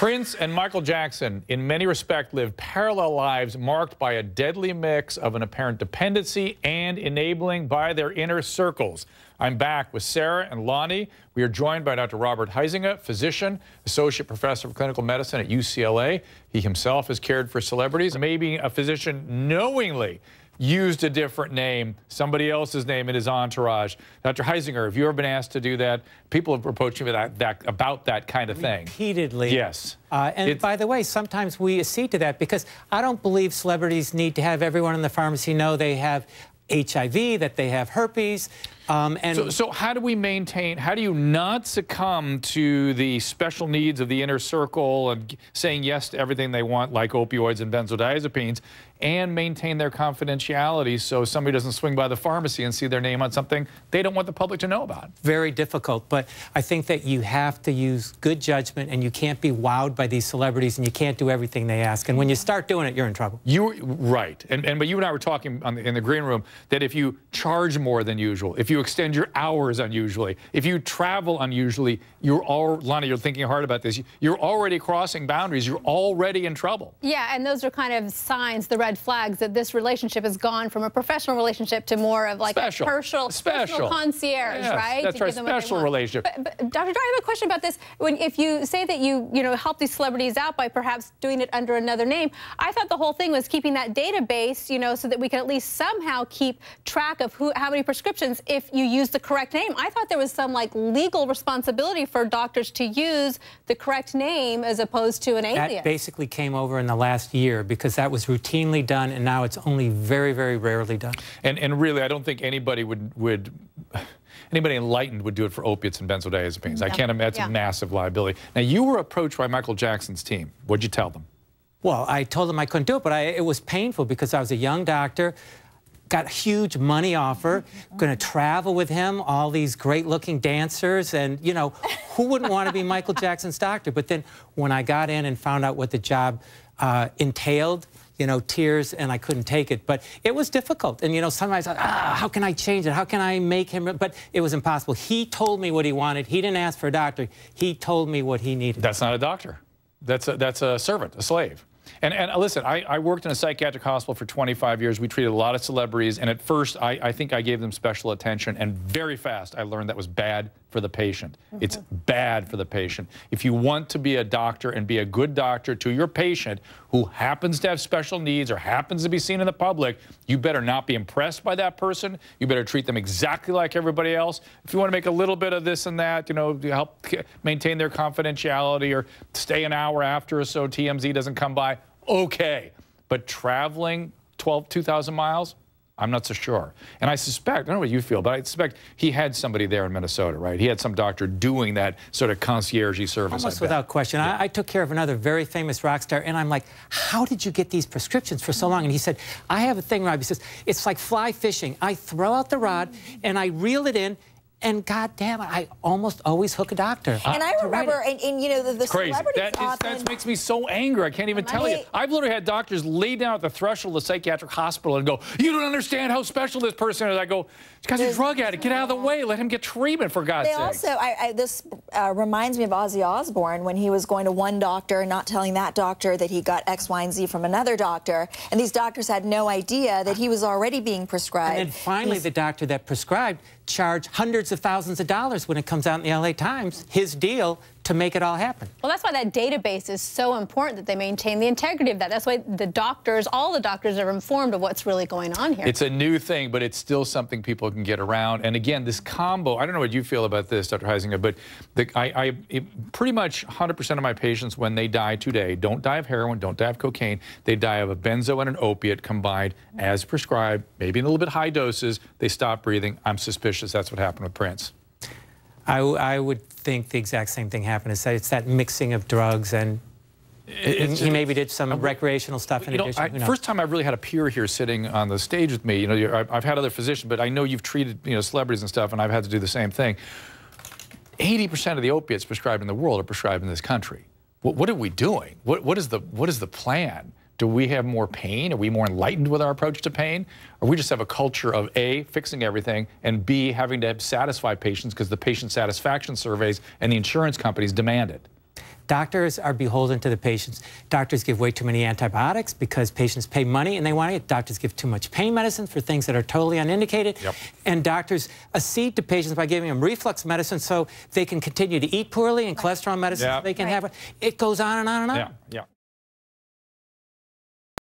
Prince and Michael Jackson, in many respects, lived parallel lives marked by a deadly mix of an apparent dependency and enabling by their inner circles. I'm back with Sarah and Lonnie. We are joined by Dr. Robert Huizenga, physician, associate professor of clinical medicine at UCLA. He himself has cared for celebrities. Maybe a physician knowingly used a different name, somebody else's name in his entourage. Dr. Huizenga, have you ever been asked to do that? People have approached me with that kind of thing. Repeatedly. Yes. And by the way, sometimes we accede to that because I don't believe celebrities need to have everyone in the pharmacy know they have HIV, that they have herpes. So how do we maintain, how do you not succumb to the special needs of the inner circle and saying yes to everything they want, like opioids and benzodiazepines, and maintain their confidentiality so somebody doesn't swing by the pharmacy and see their name on something they don't want the public to know about? Very difficult, but I think that you have to use good judgment, and you can't be wowed by these celebrities, and you can't do everything they ask. And when you start doing it, you're in trouble. Right. But you and I were talking in the green room that if you charge more than usual, if you extend your hours unusually, if you travel unusually, Lonnie, you're thinking hard about this, you're already crossing boundaries, you're already in trouble. Yeah, and those are kind of signs, the red flags, that this relationship has gone from a professional relationship to more of like a personal concierge, yes, right? That's right, special relationship. But Dr. Dodd, I have a question about this. If you say that you help these celebrities out by perhaps doing it under another name, I thought the whole thing was keeping that database, so that we can at least somehow keep track of how many prescriptions, if you use the correct name. I thought there was some like legal responsibility for doctors to use the correct name as opposed to an alias. That basically came over in the last year because that was routinely done, and now it's only very, very rarely done. And really, I don't think anybody anybody enlightened would do it for opiates and benzodiazepines. Yeah. I can't imagine. That's a massive liability. Now, you were approached by Michael Jackson's team. What'd you tell them? Well, I told them I couldn't do it, but it was painful because I was a young doctor. Got a huge money offer, gonna travel with him, all these great-looking dancers, and, who wouldn't want to be Michael Jackson's doctor? But then when I got in and found out what the job entailed, tears, and I couldn't take it. But it was difficult, and, sometimes I thought, how can I change it? How can I make him? But it was impossible. He told me what he wanted. He didn't ask for a doctor. He told me what he needed. That's not a doctor. That's a servant, a slave. And listen, I worked in a psychiatric hospital for 25 years. We treated a lot of celebrities, and at first, I think I gave them special attention, and very fast, I learned that was bad for the patient. Mm-hmm. It's bad for the patient. If you want to be a doctor and be a good doctor to your patient who happens to have special needs or happens to be seen in the public, you better not be impressed by that person. You better treat them exactly like everybody else. If you want to make a little bit of this and that, to help maintain their confidentiality or stay an hour after or so TMZ doesn't come by, okay. But traveling 2,000 miles, I'm not so sure. And I suspect, I don't know what you feel, but I suspect he had somebody there in Minnesota, right? He had some doctor doing that sort of concierge-y service. Almost without question. Yeah. I took care of another very famous rock star, and I'm like, how did you get these prescriptions for so long? And he said, I have a thing, Rob. He says, it's like fly fishing. I throw out the rod, and I reel it in, and goddamn it, I almost always hook a doctor. And I remember, the celebrities often... That makes me so angry, I can't even tell you. I've literally had doctors lay down at the threshold of the psychiatric hospital and go, you don't understand how special this person is. I go, this guy's a drug addict, get out of the way, let him get treatment, for God's sake. This reminds me of Ozzy Osbourne when he was going to one doctor and not telling that doctor that he got X, Y, and Z from another doctor. And these doctors had no idea that he was already being prescribed. And then finally, the doctor that prescribed charged hundreds of thousands of dollars when it comes out in the LA Times, his deal, to make it all happen. Well, that's why that database is so important, that they maintain the integrity of that. That's why the doctors, all the doctors, are informed of what's really going on here. It's a new thing, but it's still something people can get around. And again, this combo, I don't know what you feel about this, Dr. Huizenga, but pretty much 100% of my patients, when they die today, don't die of heroin, don't die of cocaine, they die of a benzo and an opiate combined as prescribed, maybe in a little bit high doses, they stop breathing. I'm suspicious that's what happened with Prince. I would think the exact same thing happened. It's that mixing of drugs, and he maybe did some recreational stuff in addition. First time I really had a peer here sitting on the stage with me. I've had other physicians, but I know you've treated celebrities and stuff, and I've had to do the same thing. 80% of the opiates prescribed in the world are prescribed in this country. What are we doing? What is the plan? Do we have more pain? Are we more enlightened with our approach to pain? Or we just have a culture of A, fixing everything, and B, having to satisfy patients because the patient satisfaction surveys and the insurance companies demand it? Doctors are beholden to the patients. Doctors give way too many antibiotics because patients pay money and they want it. Doctors give too much pain medicine for things that are totally unindicated. Yep. And doctors accede to patients by giving them reflux medicine so they can continue to eat poorly and cholesterol medicine so they can have it. It goes on and on and on. Yeah.